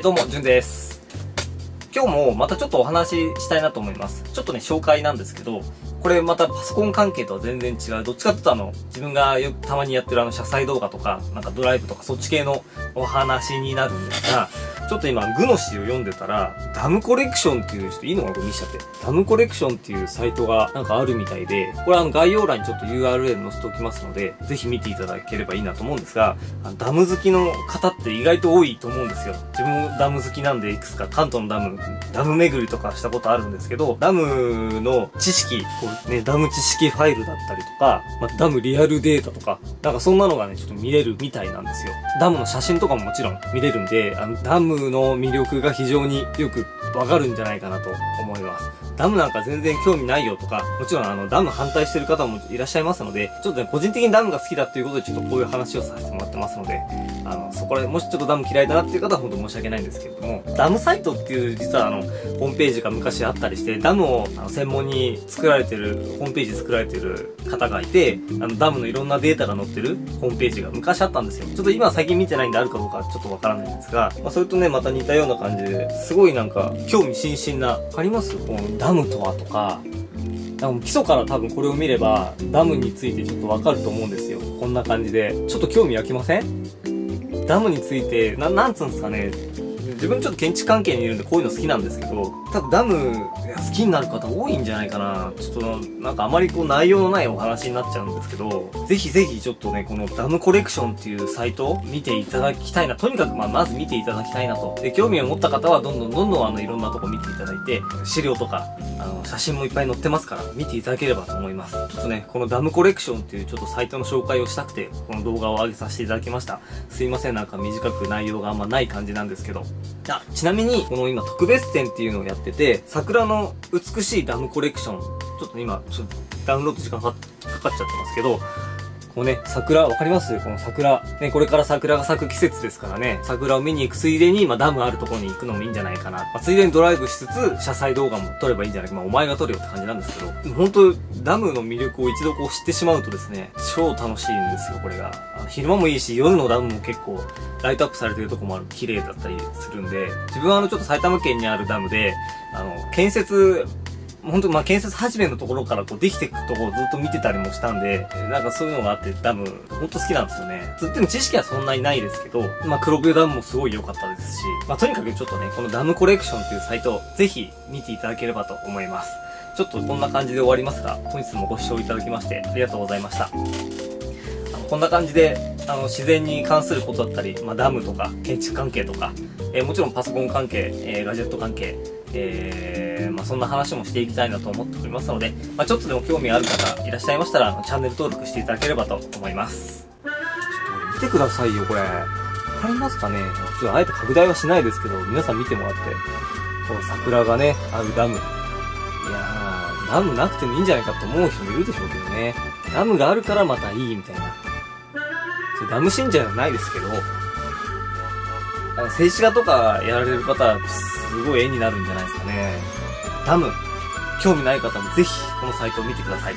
どうも、じゅんです。今日もまたちょっとお話ししたいなと思います。ちょっとね、紹介なんですけど、これまたパソコン関係とは全然違う。どっちかっていうと自分がよくたまにやってる車載動画とか、なんかドライブとかそっち系のお話になるんですが、ちょっと今、グノシーを読んでたら、ダムコレクションっていう、ちょっといいのかこれ見しちゃって。ダムコレクションっていうサイトがなんかあるみたいで、これ概要欄にちょっと URL 載せておきますので、ぜひ見ていただければいいなと思うんですが、ダム好きの方って意外と多いと思うんですよ。自分もダム好きなんで、いくつか関東のダム巡りとかしたことあるんですけど、ダムの知識、こうね、ダム知識ファイルだったりとか、まあ、ダムリアルデータとか、なんかそんなのがね、ちょっと見れるみたいなんですよ。ダムの写真とかももちろん見れるんで、ダムの魅力が非常によくわかるんじゃないかなと思います。ダムなんか全然興味ないよとか、もちろんダム反対してる方もいらっしゃいますので、ちょっとね、個人的にダムが好きだっていうことでちょっとこういう話をさせてもらってますので、そこら辺、もしちょっとダム嫌いだなっていう方は本当申し訳ないんですけれども、ダムサイトっていう実はホームページが昔あったりして、ダムを専門に作られてる、ホームページ作られてる方がいて、ダムのいろんなデータが載ってるホームページが昔あったんですよ。ちょっと今最近見てないんであるかどうかちょっとわからないんですが、まあ、それとね、また似たような感じですごいなんか、興味津々な、あります?このダムとはとか、基礎から多分これを見ればダムについてちょっとわかると思うんですよ。こんな感じで。ちょっと興味湧きません?ダムについて、なんつうんですかね。自分ちょっと建築関係にいるんでこういうの好きなんですけど、多分ダム好きになる方多いんじゃないかな。ちょっとなんかあまりこう内容のないお話になっちゃうんですけど、ぜひぜひちょっとね、このダムコレクションっていうサイトを見ていただきたいな。とにかくまず見ていただきたいなと。で、興味を持った方はどんどんいろんなとこ見ていただいて、資料とか、写真もいっぱい載ってますから、見ていただければと思います。ちょっとね、このダムコレクションっていうちょっとサイトの紹介をしたくて、この動画を上げさせていただきました。すいません、なんか短く内容があんまない感じなんですけど。ちなみに、この今特別展っていうのをやってて、桜の美しいダムコレクション、ちょっと今、ダウンロード時間かかっちゃってますけど、こうね、桜、わかります?この桜。ね、これから桜が咲く季節ですからね、桜を見に行くついでに、ダムあるところに行くのもいいんじゃないかな。ついでにドライブしつつ、車載動画も撮ればいいんじゃないか。お前が撮るよって感じなんですけど、本当ダムの魅力を一度知ってしまうとですね、超楽しいんですよ、これが。昼間もいいし、夜のダムも結構、ライトアップされてるとこもある、綺麗だったりするんで、自分はちょっと埼玉県にあるダムで、建設、本当建設始めのところからできていくところをずっと見てたりもしたんで、なんかそういうのがあってダム、本当好きなんですよね。つっても知識はそんなにないですけど、黒部ダムもすごい良かったですし、とにかくちょっとね、このダムコレクションっていうサイトをぜひ見ていただければと思います。ちょっとこんな感じで終わりますが、本日もご視聴いただきましてありがとうございました。こんな感じで、自然に関することだったり、ダムとか、建築関係とか、もちろんパソコン関係、ガジェット関係、そんな話もしていきたいなと思っておりますので、ちょっとでも興味ある方いらっしゃいましたら、チャンネル登録していただければと思います。ちょっと見てくださいよ、これ。わかりますかね?ちょっとあえて拡大はしないですけど、皆さん見てもらって。この桜がね、あるダム。いやー、ダムなくてもいいんじゃないかと思う人もいるでしょうけどね。ダムがあるからまたいいみたいな。ダム信者じゃないですけど、静止画とかやられる方、すごい絵になるんじゃないですかね。ダム、興味ない方もぜひこのサイトを見てください。